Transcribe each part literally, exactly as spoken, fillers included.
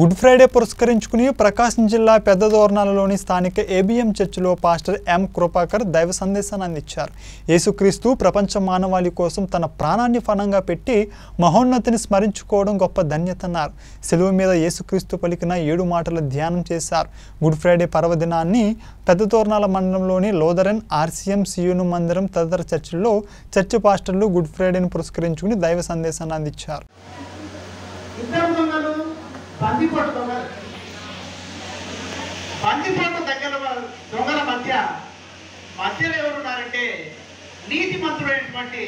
Good Friday పురస్కరించుకుని ప్రకాశం జిల్లా పెద్దదోర్నాలలోని స్థానిక ఏబిఎం చర్చిలో పాస్టర్ ఎం కృపాకర్ దైవ సందేశాన్ని అందించారు. యేసుక్రీస్తు ప్రపంచ మానవాళి కోసం తన ప్రాణాన్ని ఫణంగా పెట్టి మహోన్నతిని స్మరించుకోవడం గొప్ప ధన్యత అన్నారు. శిలువ మీద యేసుక్రీస్తు పలికిన ఏడు మాటల ధ్యానం చేశారు. గుడ్ ఫ్రైడే పర్వదినాన్ని పెద్దదోర్నాల మండలంలోని లోదరన్ ఆర్సిఎం సియూను మందిరం తదితర చర్చిల్లో చర్చి పాస్టర్లు గుడ్ ఫ్రైడేని పురస్కరించుకుని దైవ సందేశాన్ని అందించారు. బందిపోటు దొంగలు బందిపోటు దగ్గర దొంగల మధ్య మధ్యలో ఎవరున్నారంటే నీతిమంతుడైనటువంటి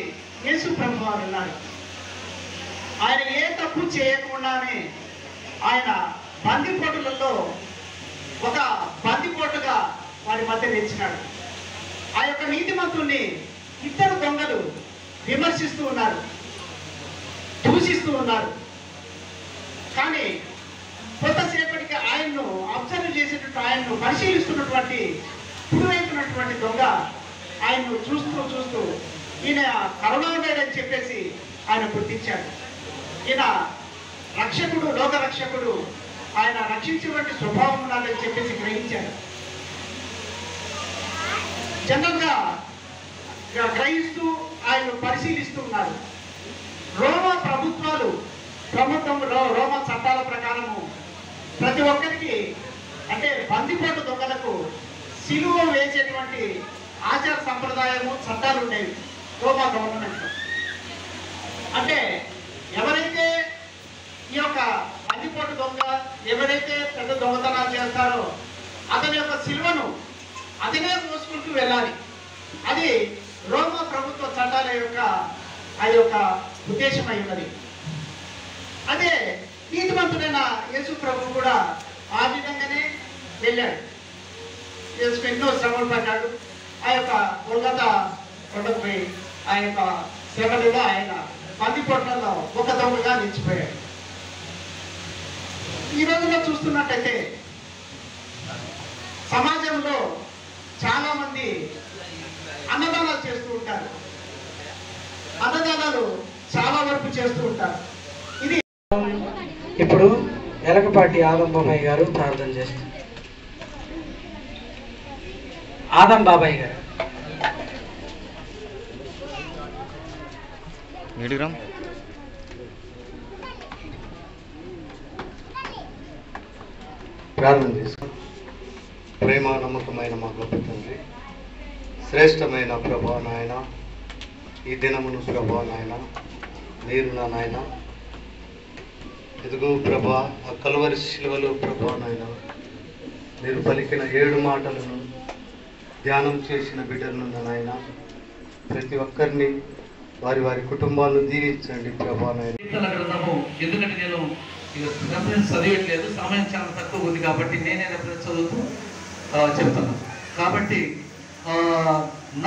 యేసు ప్రభువు వారు ఉన్నారు. ఆయన ఏ తప్పు చేయకుండానే ఆయన బందిపోటులలో ఒక బందిపోటుగా వారి మధ్య నిలిచినాడు. ఆ యొక్క నీతిమంతుడిని ఇద్దరు దొంగలు విమర్శిస్తూ ఉన్నారు, దూషిస్తూ ఉన్నారు. కానీ కొంతసేపటికి ఆయన్ను అబ్జర్వ్ చేసేటట్టు ఆయన్ను పరిశీలిస్తున్నటువంటి కుడివైపున్నటువంటి దొంగ ఆయన్ను చూస్తూ చూస్తూ ఈయన కరోనా ఉన్నాడని చెప్పేసి ఆయన గుర్తించాడు. ఈయన రక్షకుడు, లోక రక్షకుడు, ఆయన రక్షించేటువంటి స్వభావం ఉన్నాడని చెప్పేసి గ్రహించాడు. జనంగా గ్రహిస్తూ ఆయన పరిశీలిస్తూ ఉన్నారు. రోమా ప్రభుత్వాలు ప్రభుత్వంలో రోమా చట్టాల ప్రకారము ప్రతి ఒక్కరికి అంటే బందిపోటు దొంగలకు సిలువ వేసేటువంటి ఆచార సంప్రదాయము చట్టాలు ఉండేవి రోమా గవర్నమెంట్లో. అంటే ఎవరైతే ఈ యొక్క బందిపోటు దొంగ ఎవరైతే పెద్ద దొంగతనాలు చేస్తారో అతని యొక్క సిలువను అతనే మోసుకుంటూ వెళ్ళాలి. అది రోమా ప్రభుత్వ చట్టాల యొక్క ఆ యొక్క ఉద్దేశం అయి ఉన్నది. అదే నీతిమంతుడైన యేసు ప్రభు కూడా ఆ విధంగానే వెళ్ళాడు. యేసు ఎన్నో శ్రమలు పడ్డాడు. ఆ యొక్క గొల్గొతా కొండపై ఆ యొక్క శ్రమలుగా ఆయన బందిపోట్లలో ఒక దొంగగా నిలిచిపోయాడు. ఈ రోజుల్లో చూస్తున్నట్టయితే సమాజంలో చాలామంది అన్నదానాలు చేస్తూ ఉంటారు. అన్నదానాలు చాలా వరకు చేస్తూ ఉంటారు. ఇది ఇప్పుడు ఎలకపాటి ఆదం బాబాయ్ గారు ప్రార్థన చేస్తారు. ఆదం బాబాయ్ గారు ప్రార్థన చేస్తారు. ప్రేమ నమ్మకమైన మా గొప్ప తండ్రి, శ్రేష్టమైన ప్రభా నాయన, ఈ దినమును ప్రభా నాయన మీరు నా నాయన ఇదిగో ప్రభా ఆ కలువరి శిలువలో ప్రభా నాయన మీరు పలికిన ఏడు మాటలను ధ్యానం చేసిన బిడ్డలను నాయన ప్రతి ఒక్కరిని వారి వారి కుటుంబాలను దీవించండి ప్రభా నాయన. గ్రంథము ఎందుకంటే నేను చదివట్లేదు, సమయం చాలా తక్కువ ఉంది కాబట్టి నేనే చదువుతూ చెప్తాను. కాబట్టి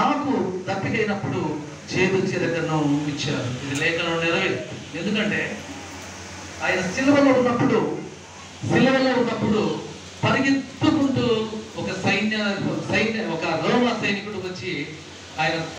నాకు తప్పికైనప్పుడు చేదు చిరకను ఇచ్చారు. ఇది లేఖనం నెరవేరు. ఎందుకంటే ఆయన సిలువలో ఉన్నప్పుడు సిలువలో ఉన్నప్పుడు పరిగెత్తుకుంటూ ఒక సైన్య సైన్య ఒక రోమా సైనికుడు వచ్చి ఆయన